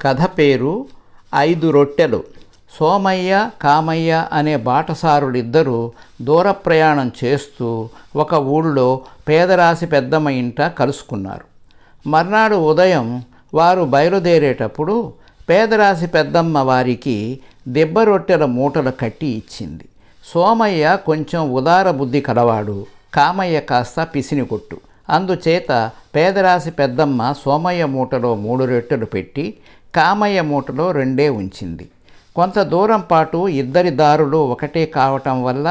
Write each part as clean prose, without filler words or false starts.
కథ పేరు ఐదు రొట్టెలు. సోమయ్య, కామయ్య అనే బాటసారులిద్దరూ దూర ప్రయాణం చేస్తూ ఒక ఊళ్ళో పేదరాశి పెద్దమ్మ ఇంట కలుసుకున్నారు. మర్నాడు ఉదయం వారు బయలుదేరేటప్పుడు పేదరాశి పెద్దమ్మ వారికి దెబ్బ రొట్టెల మూటలు కట్టి ఇచ్చింది. సోమయ్య కొంచెం ఉదార బుద్ధి కలవాడు, కామయ్య కాస్త పిసినికొట్టు. అందుచేత పేదరాశి పెద్దమ్మ సోమయ్య మూటలో 3 రొట్టెలు పెట్టి కామయ్య మూటలో 2 ఉంచింది. కొంత దూరం పాటు ఇద్దరి దారులు ఒకటే కావటం వల్ల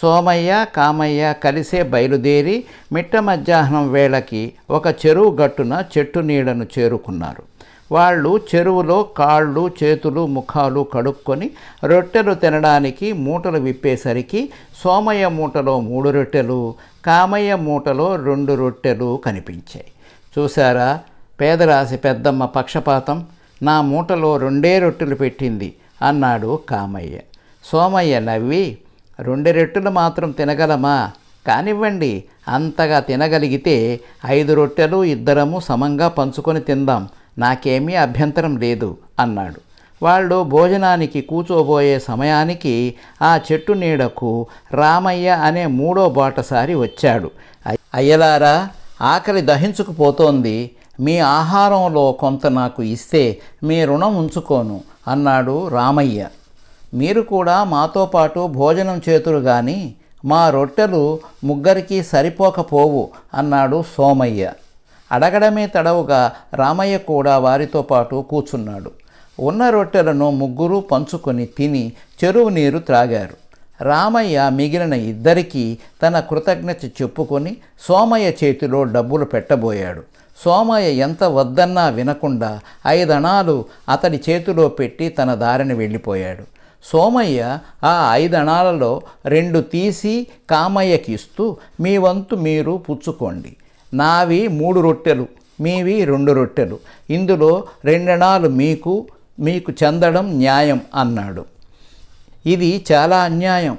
సోమయ్య, కామయ్య కలిసే బయలుదేరి మిట్ట మధ్యాహ్నం వేళకి ఒక చెరువు గట్టున చెట్టు నీడను చేరుకున్నారు. వాళ్ళు చెరువులో కాళ్ళు, చేతులు, ముఖాలు కడుక్కొని రొట్టెలు తినడానికి మూటలు విప్పేసరికి సోమయ్య మూటలో 3 రొట్టెలు, కామయ్య మూటలో 2 రొట్టెలు కనిపించాయి. చూసారా పేదరాశి పెద్దమ్మ పక్షపాతం, నా మూటలో 2 రొట్టెలు పెట్టింది అన్నాడు కామయ్య. సోమయ్య నవ్వి, 2 రొట్టెలు మాత్రం తినగలమా? కానివ్వండి, అంతగా తినగలిగితే 5 రొట్టెలు ఇద్దరము సమంగా పంచుకొని తిందాం, నాకేమీ అభ్యంతరం లేదు అన్నాడు. వాళ్ళు భోజనానికి కూచోబోయే సమయానికి ఆ చెట్టు నీడకు రామయ్య అనే 3వ బాటసారి వచ్చాడు. అయ్యలారా, ఆకలి దహించుకుపోతోంది, మీ ఆహారంలో కొంత నాకు ఇస్తే మీ రుణం ఉంచుకోను అన్నాడు రామయ్య. మీరు కూడా మాతో పాటు భోజనం చేతురు గాని మా రొట్టెలు ముగ్గురికి సరిపోకపోవు అన్నాడు సోమయ్య. అడగడమే తడవుగా రామయ్య కూడా వారితో పాటు కూర్చున్నాడు. ఉన్న రొట్టెలను ముగ్గురు పంచుకొని తిని చెరువు నీరు త్రాగారు. రామయ్య మిగిలిన 2రికి తన కృతజ్ఞత చెప్పుకొని సోమయ్య చేతిలో డబ్బులు పెట్టబోయాడు. సోమయ్య ఎంత వద్దన్నా వినకుండా 5 అణాలు అతడి చేతిలో పెట్టి తన దారిని వెళ్ళిపోయాడు. సోమయ్య ఆ 5 అణాలలో 2 తీసి కామయ్యకి ఇస్తూ, మీ వంతు మీరు పుచ్చుకోండి, నావి 3 రొట్టెలు, మీవి 2 రొట్టెలు, ఇందులో 2 అణాలు మీకు చెందడం న్యాయం అన్నాడు. ఇది చాలా అన్యాయం,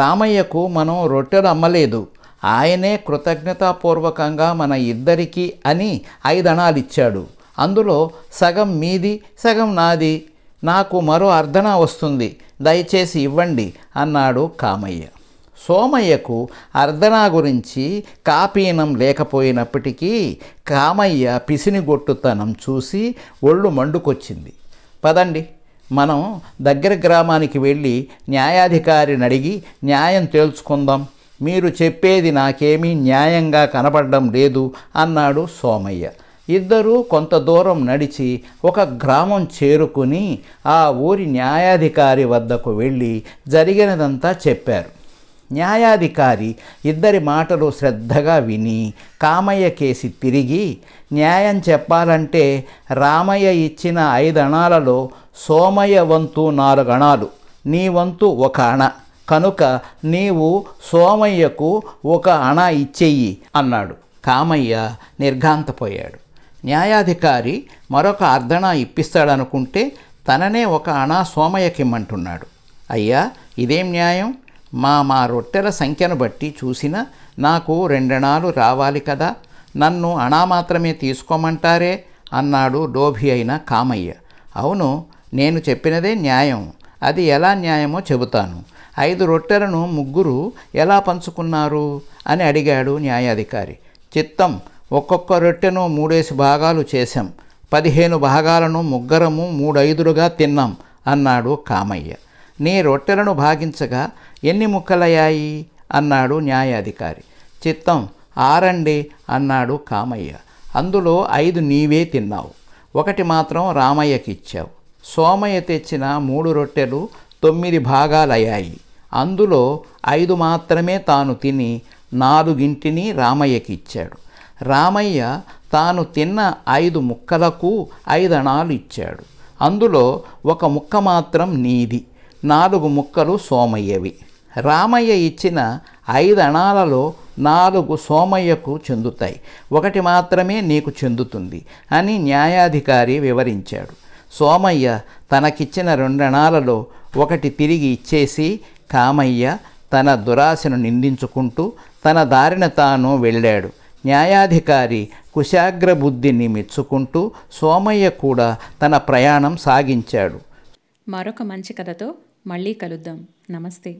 రామయ్యకు మనం రొట్టెలు అమ్మలేదు, ఆయనే కృతజ్ఞతాపూర్వకంగా మన ఇద్దరికీ అని 5 అణాలు ఇచ్చాడు. అందులో సగం మీది, సగం నాది, నాకు మరో అర్ధన వస్తుంది, దయచేసి ఇవ్వండి అన్నాడు కామయ్య. సోమయ్యకు అర్ధన గురించి కాపీనం లేకపోయినప్పటికీ కామయ్య పిసినిగొట్టుతనం చూసి ఒళ్ళు మండుకొచ్చింది. పదండి, మనం దగ్గర గ్రామానికి వెళ్ళి న్యాయాధికారిని అడిగి న్యాయం తేల్చుకుందాం, మీరు చెప్పేది నాకేమీ న్యాయంగా కనబడడం లేదు అన్నాడు సోమయ్య. ఇద్దరూ కొంత దూరం నడిచి ఒక గ్రామం చేరుకుని ఆ ఊరి న్యాయాధికారి వద్దకు వెళ్ళి జరిగినదంతా చెప్పారు. న్యాయాధికారి ఇద్దరి మాటలు శ్రద్ధగా విని కామయ్య కేసి తిరిగి, న్యాయం చెప్పాలంటే రామయ్య ఇచ్చిన 5 అణాలలో సోమయ్య వంతు 4 అణాలు, నీ వంతు 1 అణ, కనుక నీవు సోమయ్యకు 1 అణ ఇచ్చేయి అన్నాడు. కామయ్య నిర్ఘాంతపోయాడు. న్యాయాధికారి మరొక అర్ధన ఇప్పిస్తాడనుకుంటే తననే 1 అణ సోమయ్యకిమ్మంటున్నాడు. అయ్యా, ఇదేం న్యాయం? మా రొట్టెల సంఖ్యను బట్టి చూసినా నాకు 2 అణాలు రావాలి కదా, నన్ను అణా మాత్రమే తీసుకోమంటారే అన్నాడు లోభి అయిన కామయ్య. అవును, నేను చెప్పినదే న్యాయం, అది ఎలా న్యాయమో చెబుతాను. 5 రొట్టెలను ముగ్గురు ఎలా పంచుకున్నారు అని అడిగాడు న్యాయాధికారి. చిత్తం, ఒక్కొక్క రొట్టెను 3 భాగాలు చేశాం, 15 భాగాలను ముగ్గురము 3/5లుగా తిన్నాం అన్నాడు కామయ్య. నీ రొట్టెలను భాగించగా ఎన్ని ముక్కలయ్యాయి అన్నాడు న్యాయాధికారి. చిత్తం, 6 అన్నాడు కామయ్య. అందులో 5 నీవే తిన్నావు, 1 మాత్రం రామయ్యకిచ్చావు. సోమయ్య తెచ్చిన 3 రొట్టెలు 9 భాగాలయ్యాయి, అందులో 5 మాత్రమే తాను తిని 4ింటిని రామయ్యకిచ్చాడు. రామయ్య తాను తిన్న 5 ముక్కలకు 5 అణాలు ఇచ్చాడు, అందులో 1 ముక్క మాత్రం నీది, 4 ముక్కలు సోమయ్యవి. రామయ్య ఇచ్చిన 5 అణాలలో 4 సోమయ్యకు చెందుతాయి, 1 మాత్రమే నీకు చెందుతుంది అని న్యాయాధికారి వివరించాడు. సోమయ్య తనకిచ్చిన 2 అణాలలో 1 తిరిగి ఇచ్చేసి కామయ్య తన దురాశను నిందించుకుంటూ తన దారిన తాను వెళ్ళాడు. న్యాయాధికారి కుశాగ్ర బుద్ధిని మెచ్చుకుంటూ సోమయ్య కూడా తన ప్రయాణం సాగించాడు. మరొక మంచి కథతో మళ్ళీ కలుద్దాం. నమస్తే.